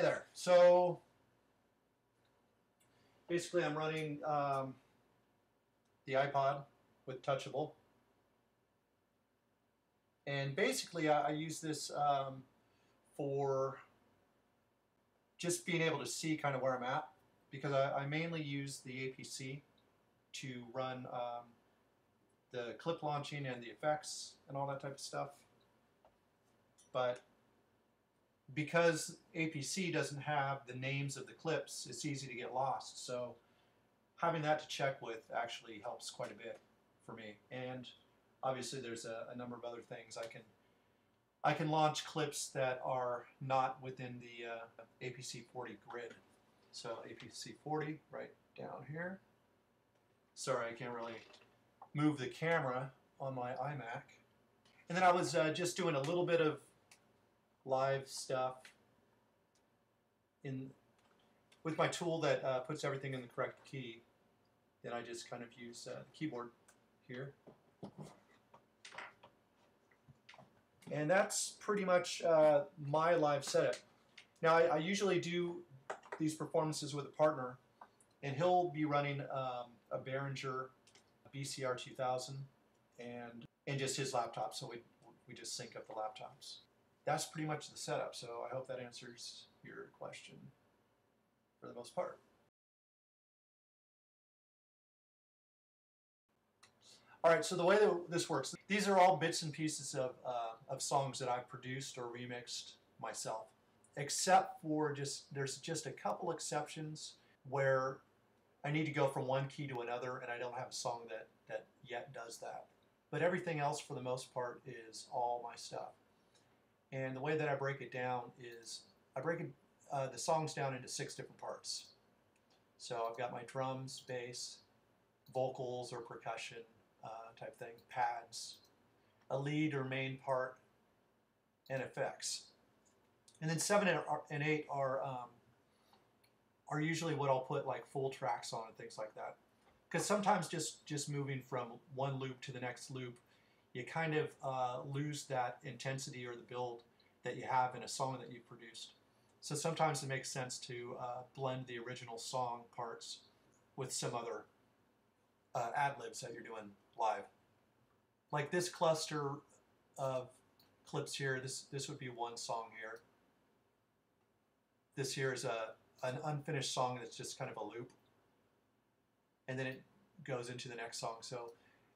Hey there. So basically I'm running the iPod with Touchable. And basically I use this for just being able to see kind of where I'm at, because I mainly use the APC to run the clip launching and the effects and all that type of stuff. But because APC doesn't have the names of the clips, it's easy to get lost. So having that to check with actually helps quite a bit for me. And obviously there's a number of other things. I can launch clips that are not within the APC40 grid. So APC40 right down here. Sorry, I can't really move the camera on my iMac. And then I was just doing a little bit of live stuff with my tool that puts everything in the correct key. Then I just kind of use the keyboard here. And that's pretty much my live setup. Now I usually do these performances with a partner, and he'll be running a Behringer BCR2000 and just his laptop, so we just sync up the laptops. That's pretty much the setup, so I hope that answers your question for the most part. Alright, so the way that this works, these are all bits and pieces of songs that I've produced or remixed myself, except for there's just a couple exceptions where I need to go from one key to another, and I don't have a song that yet does that. But everything else, for the most part, is all my stuff. And the way that I break it down is I break the songs down into 6 different parts. So I've got my drums, bass, vocals or percussion type thing, pads, a lead or main part, and effects. And then 7 and 8 are usually what I'll put like full tracks on and things like that. Because sometimes just moving from one loop to the next loop, you kind of lose that intensity or the build that you have in a song that you've produced. So sometimes it makes sense to blend the original song parts with some other ad-libs that you're doing live. Like this cluster of clips here, this would be one song here. This here is an unfinished song that's just kind of a loop. And then it goes into the next song. So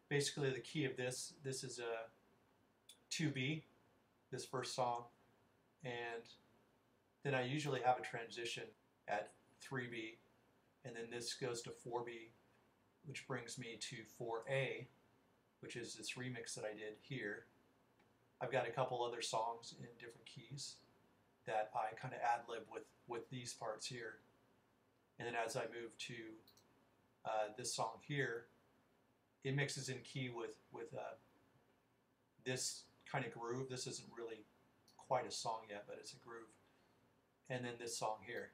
basically the key of this is a 2B, this first song, and then I usually have a transition at 3B, and then this goes to 4B, which brings me to 4A, which is this remix that I did here. I've got a couple other songs in different keys that I kind of ad-lib with these parts here. And then as I move to this song here, it mixes in key with this kind of groove. This isn't really quite a song yet, but it's a groove. And then this song here,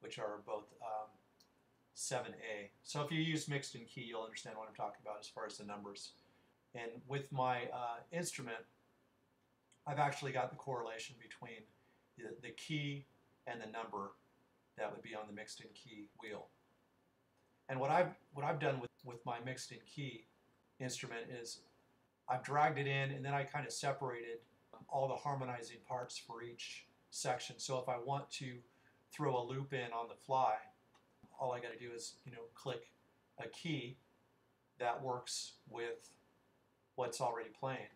which are both 7A. So if you use mixed in key, you'll understand what I'm talking about as far as the numbers. And with my instrument, I've actually got the correlation between the key and the number that would be on the mixed in key wheel. And what I've done with my mixed in key instrument is I've dragged it in, and then I kind of separated all the harmonizing parts for each section. So if I want to throw a loop in on the fly, all I got to do is, you know, click a key that works with what's already playing.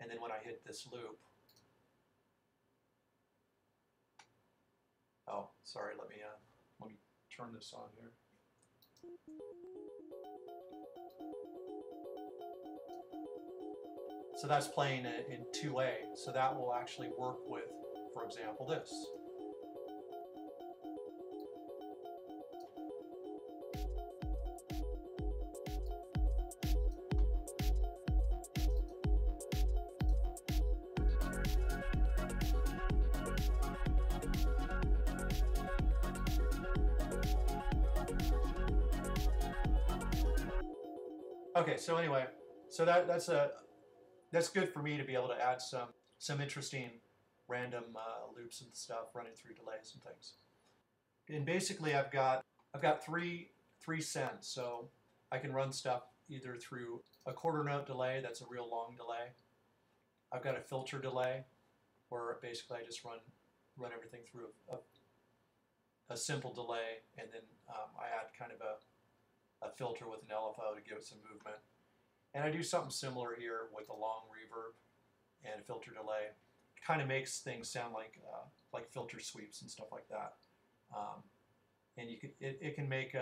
And then when I hit this loop, oh, sorry, let me turn this on here. So that's playing in 2A, so that will actually work with, for example, this. Okay, so anyway, so that's good for me to be able to add some interesting random loops and stuff running through delays and things. And basically I've got three sends, so I can run stuff either through a quarter note delay, that's a real long delay. I've got a filter delay where basically I just run everything through a simple delay, and then I add kind of a filter with an LFO to give it some movement. And I do something similar here with a long reverb and a filter delay. It kind of makes things sound like filter sweeps and stuff like that. And it can make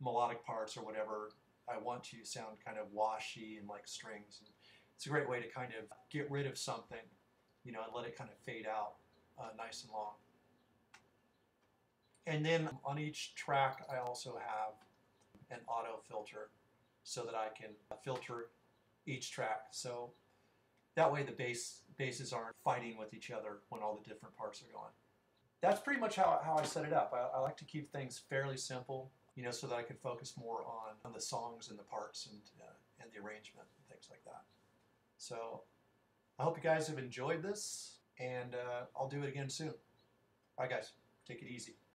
melodic parts or whatever I want to sound kind of washy and like strings. And it's a great way to kind of get rid of something, you know, and let it kind of fade out nice and long. And then on each track, I also have an auto filter so that I can filter each track. So that way the basses aren't fighting with each other when all the different parts are going. That's pretty much how I set it up. I like to keep things fairly simple, you know, so that I can focus more on the songs and the parts and the arrangement and things like that. So I hope you guys have enjoyed this, and I'll do it again soon. All right, guys, take it easy.